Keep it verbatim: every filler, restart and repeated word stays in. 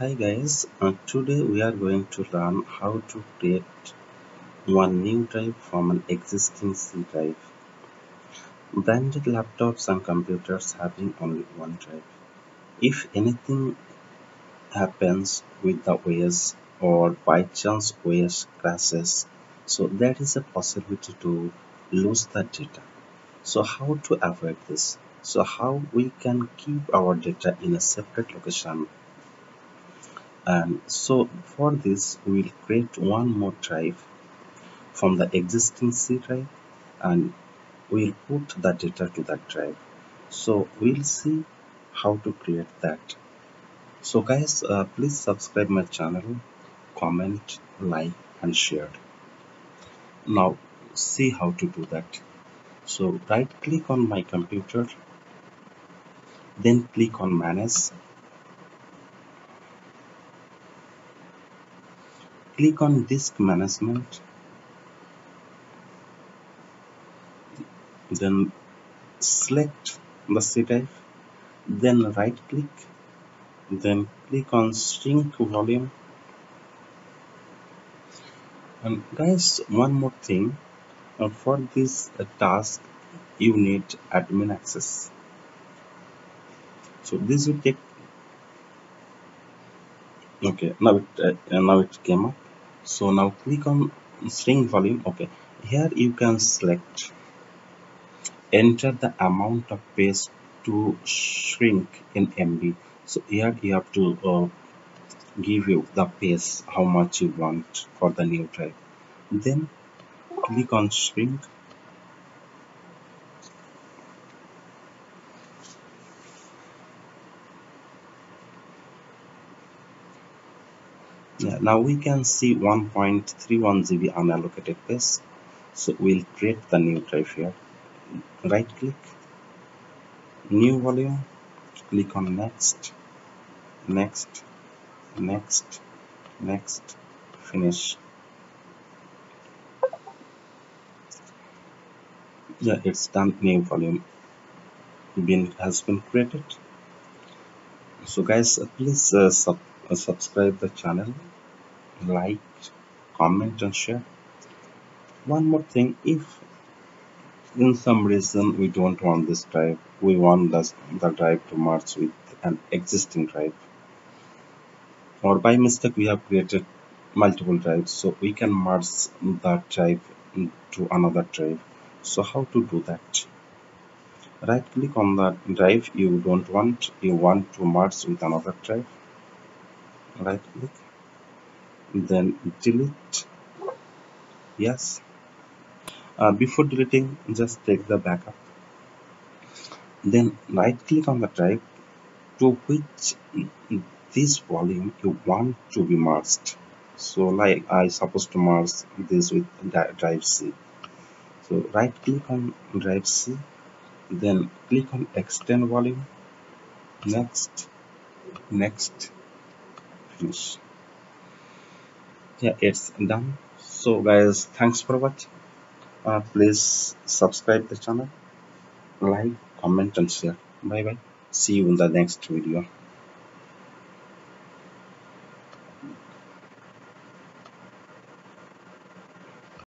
Hi guys, uh, today we are going to learn how to create one new drive from an existing C drive. Branded laptops and computers having only one drive. If anything happens with the O S or by chance O S crashes, so there is a possibility to lose the data. So how to avoid this? So how we can keep our data in a separate location? And so for this we will create one more drive from the existing C drive and we will put the data to that drive. So we will see how to create that. So guys, uh, please subscribe my channel, comment, like and share. Now see how to do that. So right click on my computer, then click on manage. Click on disk management, then select the C drive, then right click, then click on shrink volume. And guys, one more thing, uh, for this uh, task you need admin access. So this will take, okay, now it, uh, now it came up. So now click on string volume. Okay, here you can select, enter the amount of page to shrink in M B. So here you have to uh, give you the page how much you want for the new drive. Then click on shrink. Yeah, now we can see one point three one G B unallocated space. So we'll create the new drive here. Right click, new volume, click on next, next, next, next, finish. Yeah, it's done. New volume bin has been created. So guys, uh, please uh, sub uh, subscribe the channel, like, comment and share. One more thing, if in some reason we don't want this drive, we want this, the drive to merge with an existing drive, or by mistake we have created multiple drives, so we can merge that drive to another drive. So how to do that? Right click on the drive you don't want, you want to merge with another drive. Right click, then delete. Yes. Uh, before deleting, just take the backup. Then right click on the drive to which this volume you want to be merged. So like I suppose to merge this with drive C. So right click on drive C, then click on extend volume, next, next, finish. Yeah, it's done. So guys, thanks for watching. Uh, please subscribe the channel, like, comment and share. Bye bye. See you in the next video.